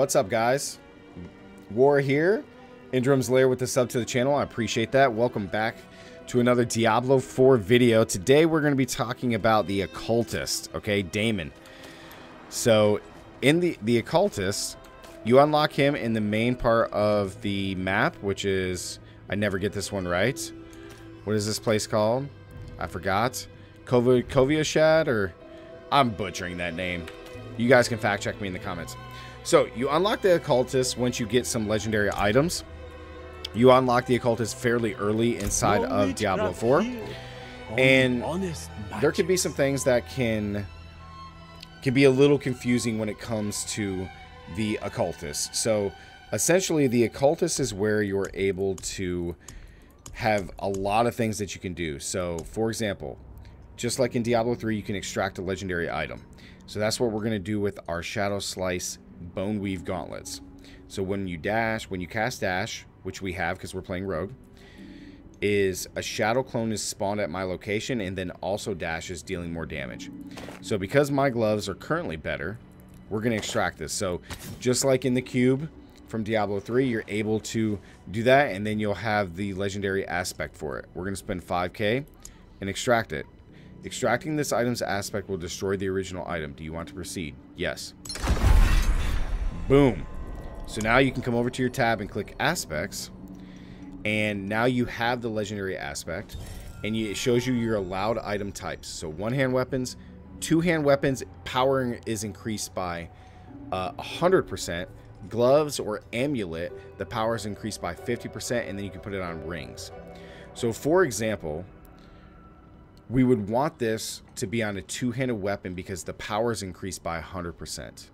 What's up, guys? War here, Indrum's Lair with the sub to the channel. I appreciate that. Welcome back to another Diablo 4 video. Today we're going to be talking about the Occultist, okay, Daemon. So in the Occultist, you unlock him in the main part of the map, which is, I never get this one right. What is this place called? I forgot. Kova Kovioshad, or I'm butchering that name. You guys can fact check me in the comments. So, you unlock the Occultist once you get some legendary items. You unlock the Occultist fairly early inside of Diablo 4. And there could be some things that can be a little confusing when it comes to the Occultist. So, essentially, the Occultist is where you're able to have a lot of things that you can do. So, for example, just like in Diablo 3, you can extract a legendary item. So that's what we're going to do with our Shadow Slice bone weave gauntlets. So when you cast dash, which we have because we're playing rogue, is a shadow clone is spawned at my location, and then also dash is dealing more damage. So because my gloves are currently better, we're going to extract this. So just like in the cube from Diablo 3, you're able to do that, and then you'll have the legendary aspect for it. We're going to spend 5k and extract it. Extracting this item's aspect will destroy the original item. Do you want to proceed? Yes. Boom. So now you can come over to your tab and click aspects. And now you have the legendary aspect. And it shows you your allowed item types. So one-hand weapons, two-hand weapons, power is increased by 100%. Gloves or amulet, the power is increased by 50%. And then you can put it on rings. So for example, we would want this to be on a two-handed weapon because the power is increased by 100%.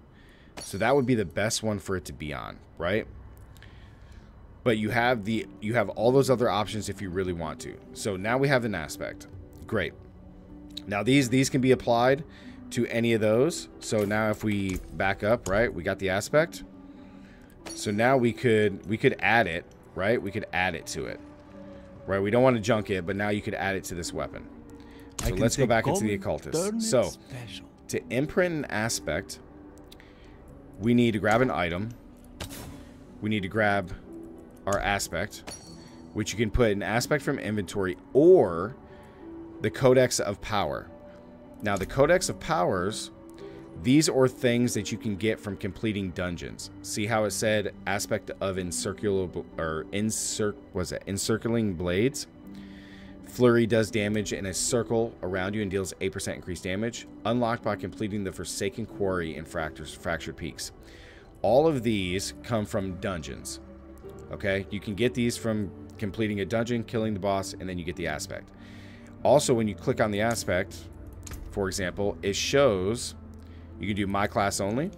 So that would be the best one for it to be on, right? But you have all those other options if you really want to. So now we have an aspect. Great. Now these can be applied to any of those. So now if we back up, right? We got the aspect. So now we could add it, right? We could add it to it. Right? We don't want to junk it, but now you could add it to this weapon. So let's go back into the Occultist. So, to imprint an aspect, we need to grab an item. We need to grab our aspect, which you can put an aspect from inventory or the Codex of Power. Now, the Codex of Powers, these are things that you can get from completing dungeons. See how it said aspect of Encircling Blades? Flurry does damage in a circle around you and deals 8% increased damage. Unlocked by completing the Forsaken Quarry in Fractured Peaks. All of these come from dungeons. Okay? You can get these from completing a dungeon, killing the boss, and then you get the aspect. Also, when you click on the aspect, for example, it shows you can do my class only.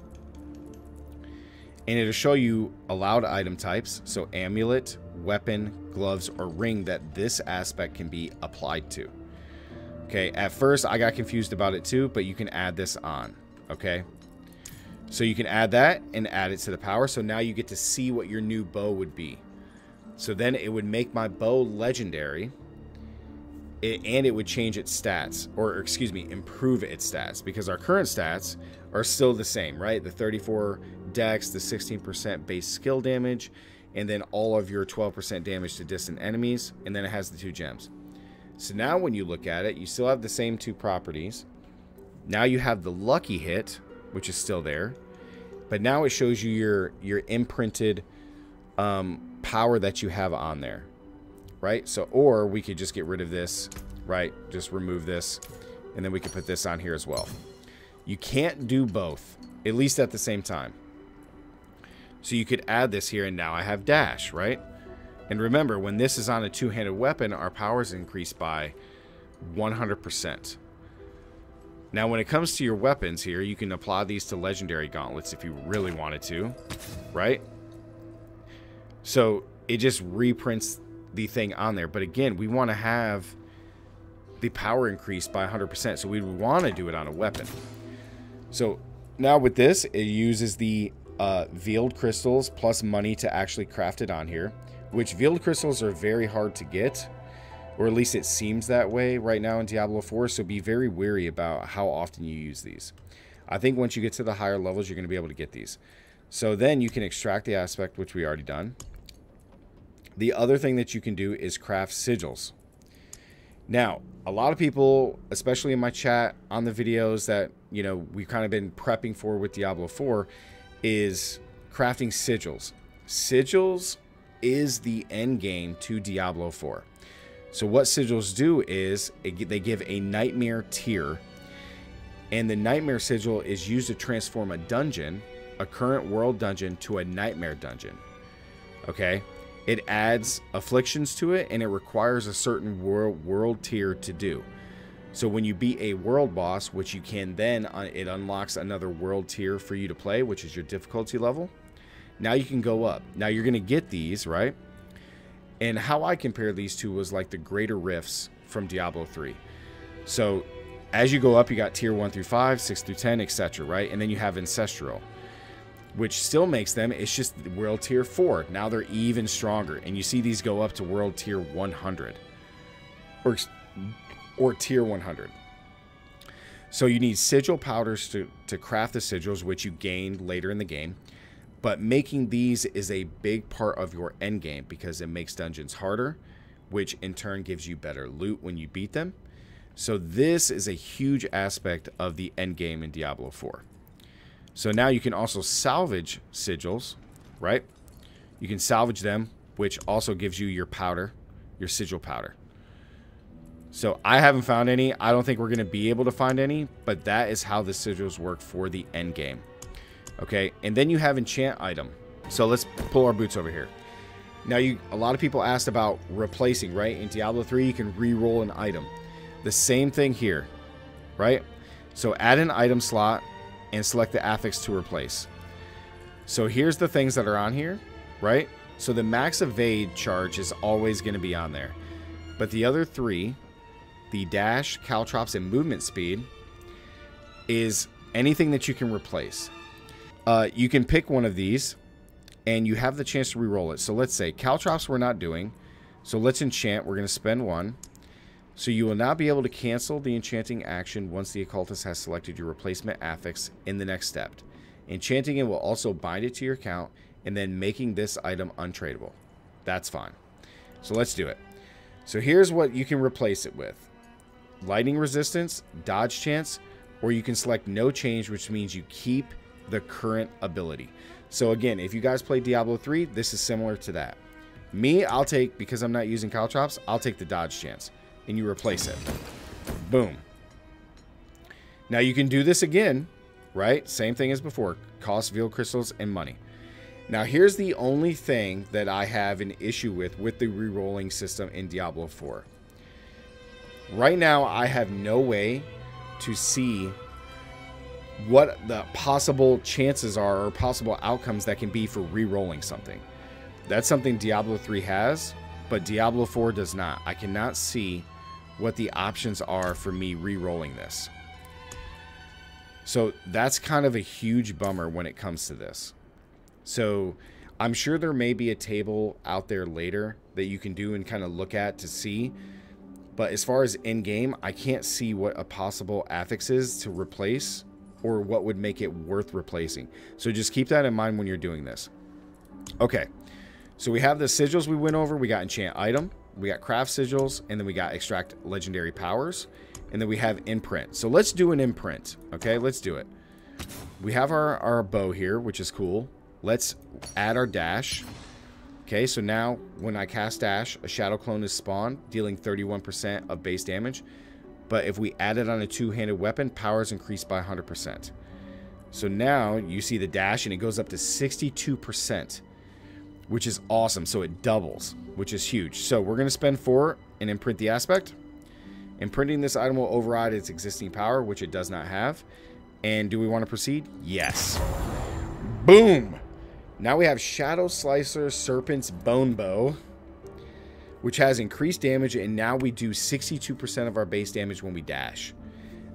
And it'll show you allowed item types. So amulet, weapon, gloves, or ring that this aspect can be applied to. Okay, at first I got confused about it too, but you can add this on. Okay, so you can add that and add it to the power. So now you get to see what your new bow would be. So then it would make my bow legendary, and it would change its stats, or excuse me, improve its stats, because our current stats are still the same, right? The 34 dex, the 16% base skill damage, and then all of your 12% damage to distant enemies, and then it has the 2 gems. So now when you look at it, you still have the same 2 properties. Now you have the lucky hit, which is still there, but now it shows you your imprinted power that you have on there, right? So, or we could just get rid of this, right? Just remove this, and then we could put this on here as well. You can't do both, at least at the same time. So you could add this here, and now I have dash, right? And remember, when this is on a two-handed weapon, our power is increased by 100%. Now, when it comes to your weapons here, you can apply these to legendary gauntlets if you really wanted to, right? So it just reprints the thing on there. But again, we want to have the power increased by 100%, so we would want to do it on a weapon. So now with this, it uses the veiled crystals plus money to actually craft it on here, which veiled crystals are very hard to get, or at least it seems that way right now in Diablo 4, so be very wary about how often you use these. I think once you get to the higher levels, you're going to be able to get these. So then you can extract the aspect, which we already done. The other thing that you can do is craft sigils. Now, a lot of people, especially in my chat, on the videos that, you know, we've kind of been prepping for with Diablo 4, is crafting sigils. Sigils is the end game to Diablo 4. So what sigils do is they give a nightmare tier, and the nightmare sigil is used to transform a dungeon, a current world dungeon, to a nightmare dungeon. Okay? It adds afflictions to it, and it requires a certain world tier to do. So when you beat a world boss, which you can then, it unlocks another world tier for you to play, which is your difficulty level. Now you can go up. Now you're going to get these, right? And how I compare these two was like the greater rifts from Diablo 3. So as you go up, you got tier 1 through 5, 6 through 10, etc., right? And then you have Ancestral, which still makes them, it's just world tier 4. Now they're even stronger. And you see these go up to world tier 100. Or tier 100. So you need sigil powders to craft the sigils, which you gain later in the game. But making these is a big part of your end game because it makes dungeons harder, which in turn gives you better loot when you beat them. So this is a huge aspect of the end game in Diablo 4. So now you can also salvage sigils, right? You can salvage them, which also gives you your powder, your sigil powder. So I haven't found any. I don't think we're going to be able to find any, but that is how the sigils work for the end game. Okay, and then you have enchant item. So let's pull our boots over here. Now, a lot of people asked about replacing, right? In Diablo 3, you can re-roll an item. The same thing here, right? So add an item slot and select the affix to replace. So here's the things that are on here, right? So the max evade charge is always going to be on there. But the other three, the dash, caltrops, and movement speed, is anything that you can replace. You can pick one of these, and you have the chance to re-roll it. So let's say caltrops we're not doing. So let's enchant. We're going to spend one. So you will not be able to cancel the enchanting action once the occultist has selected your replacement affix in the next step. Enchanting it will also bind it to your account and then making this item untradeable. That's fine. So let's do it. So here's what you can replace it with. Lightning resistance, dodge chance, or you can select no change, which means you keep the current ability. So again, if you guys play Diablo 3, this is similar to that. Me, I'll take, because I'm not using caltrops, I'll take the dodge chance. And you replace it. Boom. Now you can do this again, right? Same thing as before. Cost, veiled crystals, and money. Now here's the only thing that I have an issue with the re-rolling system in Diablo 4. Right now I have no way to see what the possible chances are or possible outcomes that can be for re-rolling something. That's something Diablo 3 has, but Diablo 4 does not. I cannot see what the options are for me re-rolling this. So that's kind of a huge bummer when it comes to this. So I'm sure there may be a table out there later that you can do and kind of look at to see. But as far as in-game, I can't see what a possible affix is to replace or what would make it worth replacing. So just keep that in mind when you're doing this. Okay. So we have the sigils we went over. We got enchant item. We got craft sigils. And then we got extract legendary powers. And then we have imprint. So let's do an imprint. Okay, let's do it. We have our bow here, which is cool. Let's add our dash. Okay, so now when I cast dash, a shadow clone is spawned, dealing 31% of base damage. But if we add it on a two-handed weapon, power is increased by 100%. So now you see the dash and it goes up to 62%. Which is awesome. So it doubles, which is huge. So we're going to spend 4 and imprint the aspect. Imprinting this item will override its existing power, which it does not have. And do we want to proceed? Yes. Boom. Now we have Shadow Slicer Serpent's Bone Bow, which has increased damage. And now we do 62% of our base damage when we dash.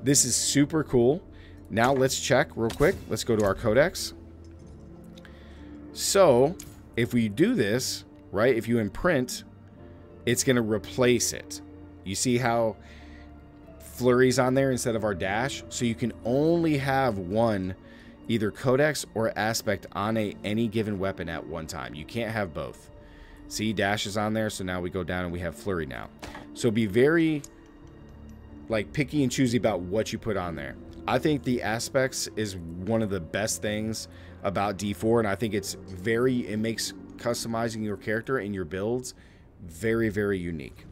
This is super cool. Now let's check real quick. Let's go to our codex. So if we do this, right, if you imprint, it's going to replace it. You see how Flurry's on there instead of our dash? So you can only have one either codex or aspect on any given weapon at one time. You can't have both. See, dash is on there, so now we go down and we have flurry now. So be very like picky and choosy about what you put on there. I think the aspects is one of the best things about D4, and I think it's it makes customizing your character and your builds very, very unique.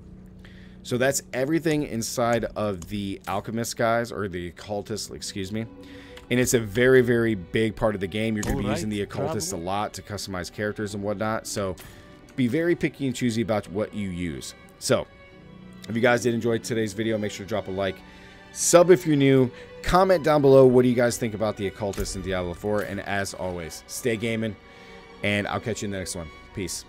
So that's everything inside of the Alchemist, guys, or the Occultist, excuse me. And it's a very, very big part of the game. You're going to be using the Occultist a lot to customize characters and whatnot. So be very picky and choosy about what you use. So if you guys did enjoy today's video, make sure to drop a like. Sub if you're new. Comment down below, what do you guys think about the Occultist in Diablo 4? And as always, stay gaming, and I'll catch you in the next one. Peace.